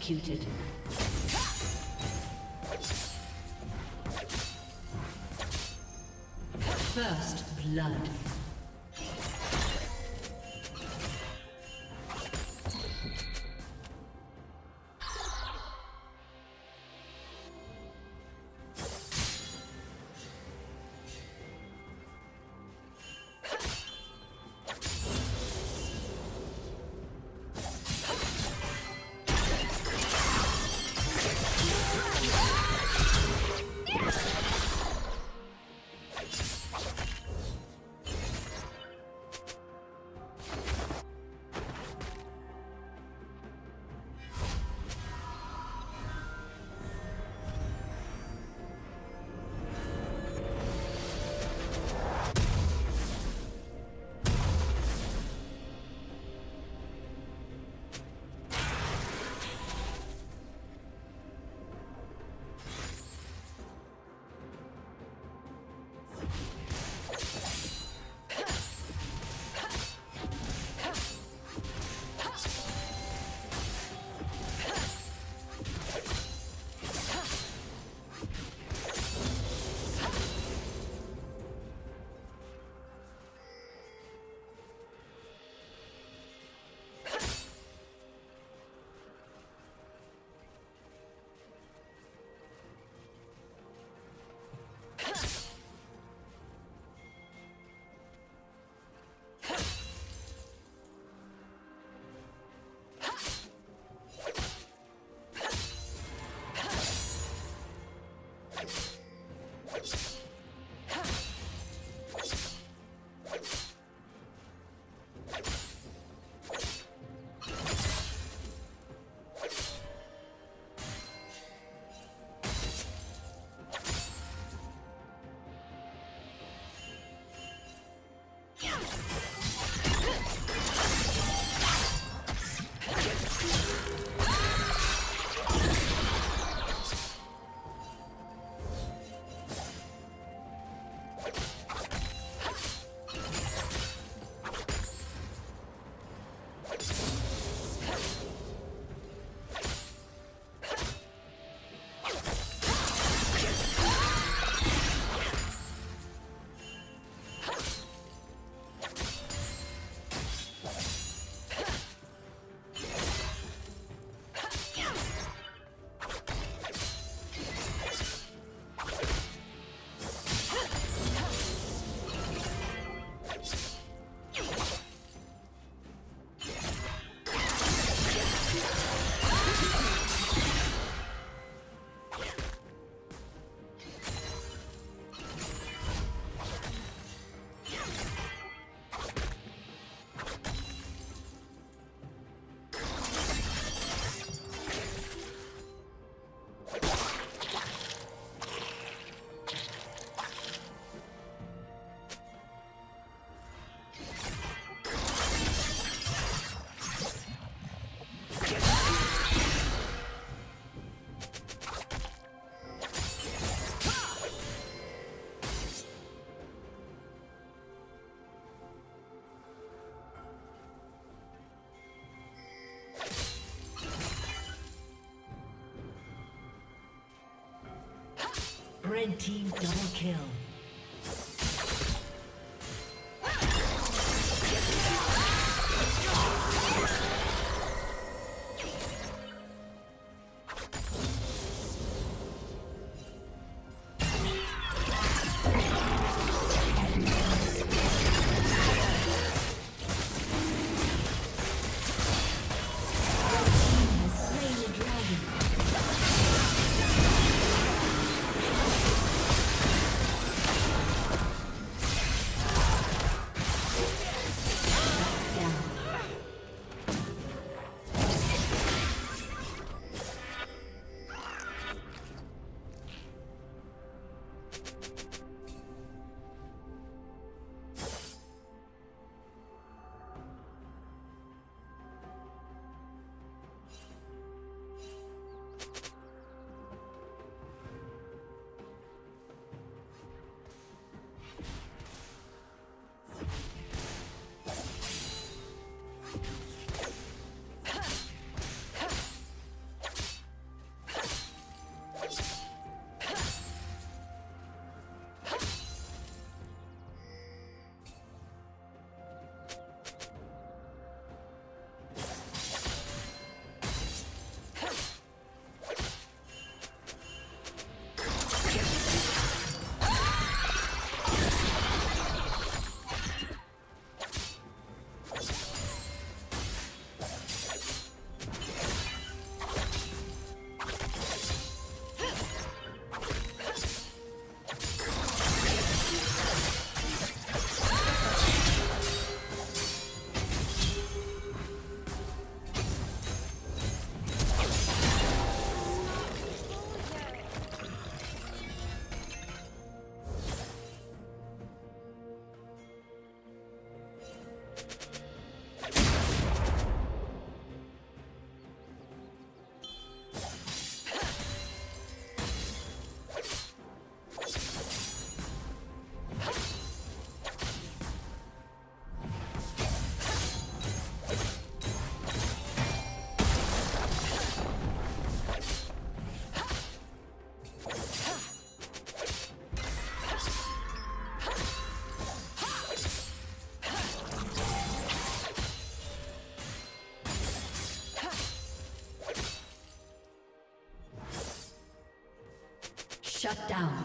executed. First blood. Red team double kill. Shut down.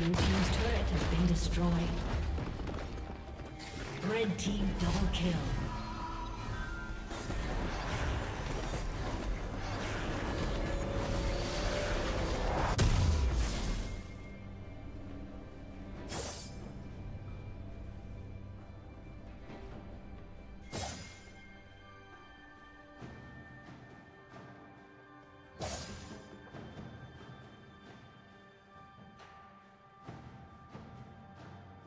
Blue team's turret has been destroyed. Red team double kill.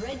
Red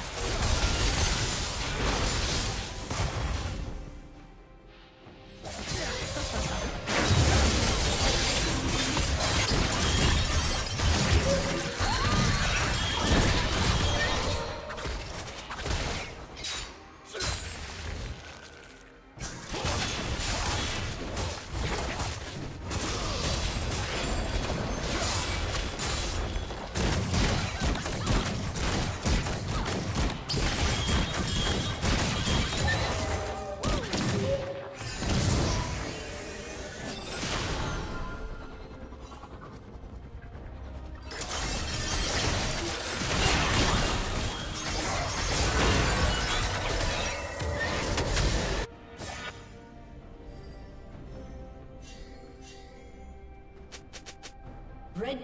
Red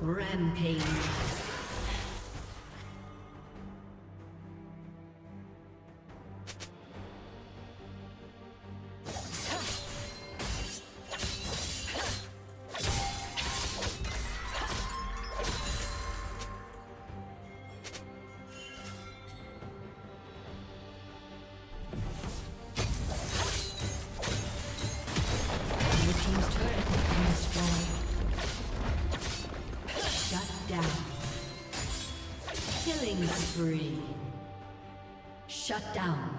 Rampage. Spree. Shut down.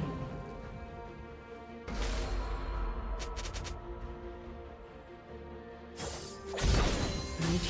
beginning. Blue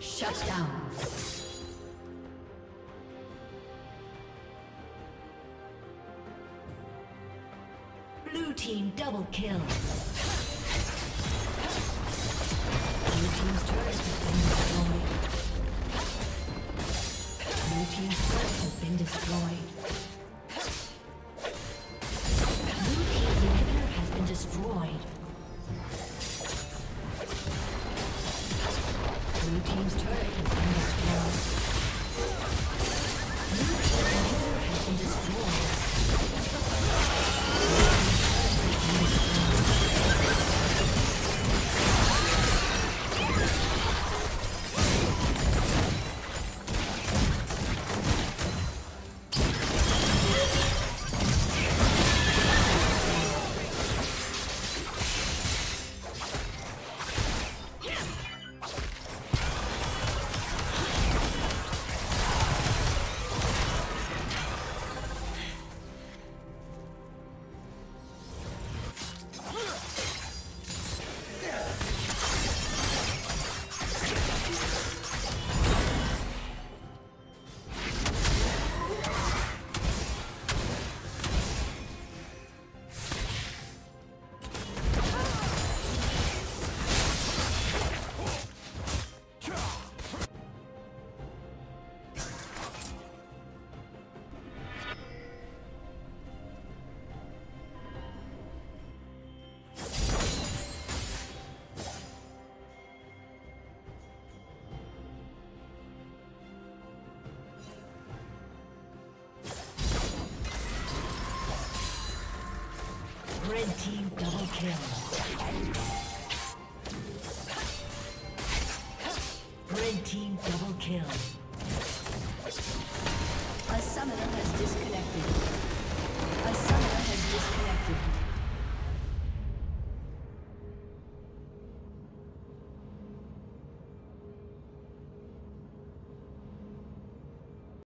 Shut down. Blue team double kill. Blue team's turret has been destroyed. Blue team's turret has been destroyed. Blue team's inhibitor has been destroyed. Blue team's turret has been destroyed. Blue team's turret has been destroyed. Blue team's turret has been destroyed. Red team double kill. Red team double kill. A summoner has disconnected.